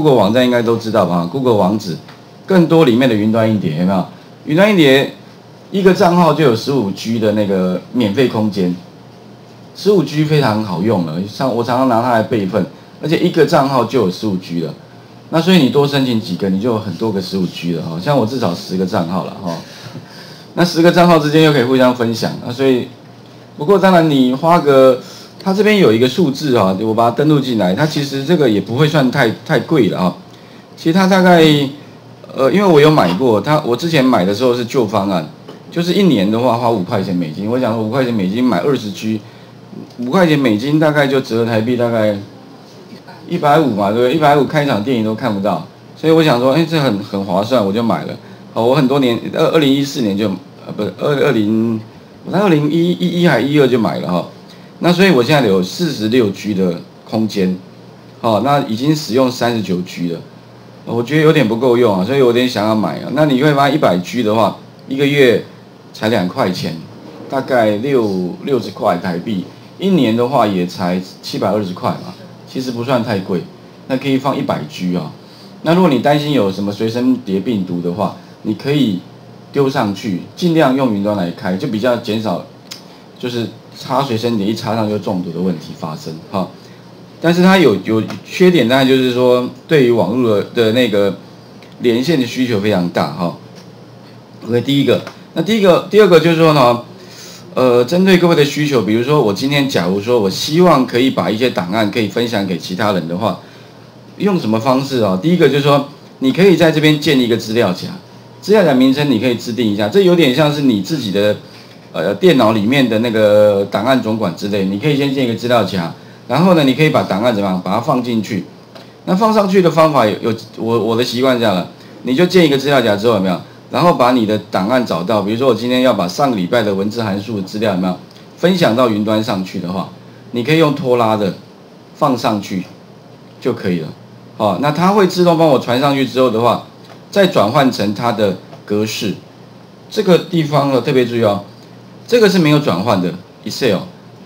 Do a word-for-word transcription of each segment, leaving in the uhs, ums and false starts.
Google 网站应该都知道吧 ？Google 网址，更多里面的云端硬碟有没有？云端硬碟一个账号就有十五 G 的那个免费空间， 十五 G 非常好用了，像我常常拿它来备份，而且一个账号就有十五 G 了。那所以你多申请几个，你就有很多个十五 G 了哈。像我至少十个账号了哈。那十个账号之间又可以互相分享，那所以不过当然你花个。 它这边有一个数字啊，我把它登录进来，它其实这个也不会算太太贵了啊。其实它大概，呃，因为我有买过，它我之前买的时候是旧方案，就是一年的话花五块钱美金。我想说五块钱美金买二十 G， 五块钱美金大概就折合台币大概一百五嘛，对不对？一百五看一场电影都看不到，所以我想说，哎、欸，这很很划算，我就买了。好，我很多年，二二零一四年就，呃，不是二二零，我在二零一一一还一二就买了哈。 那所以我现在有四十六 G 的空间，哦，那已经使用三十九 G 了，我觉得有点不够用啊，所以我有点想要买啊。那你会发现一百 G 的话，一个月才两块钱，大概六六十块台币，一年的话也才七百二十块嘛，其实不算太贵。那可以放一百 G 啊。那如果你担心有什么随身碟病毒的话，你可以丢上去，尽量用云端来开，就比较减少，就是。 插随身碟一插上就中毒的问题发生哈，但是它有有缺点，当然就是说对于网络的的那个连线的需求非常大哈。OK， 第一个，那第一个第二个就是说呢，呃，针对各位的需求，比如说我今天假如说我希望可以把一些档案可以分享给其他人的话，用什么方式啊？第一个就是说你可以在这边建立一个资料夹，资料夹名称你可以制定一下，这有点像是你自己的。 呃，电脑里面的那个档案总管之类，你可以先建一个资料夹，然后呢，你可以把档案怎么样，把它放进去。那放上去的方法有有，我我的习惯这样了，你就建一个资料夹之后有没有，然后把你的档案找到，比如说我今天要把上个礼拜的文字函数的资料有没有分享到云端上去的话，你可以用拖拉的放上去就可以了。好、哦，那它会自动帮我传上去之后的话，再转换成它的格式。这个地方呢特别注意哦。 这个是没有转换的 Excel，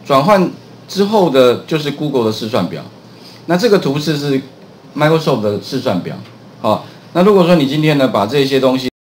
转换之后的就是 Google 的试算表，那这个图示是 Microsoft 的试算表，好，那如果说你今天呢把这些东西。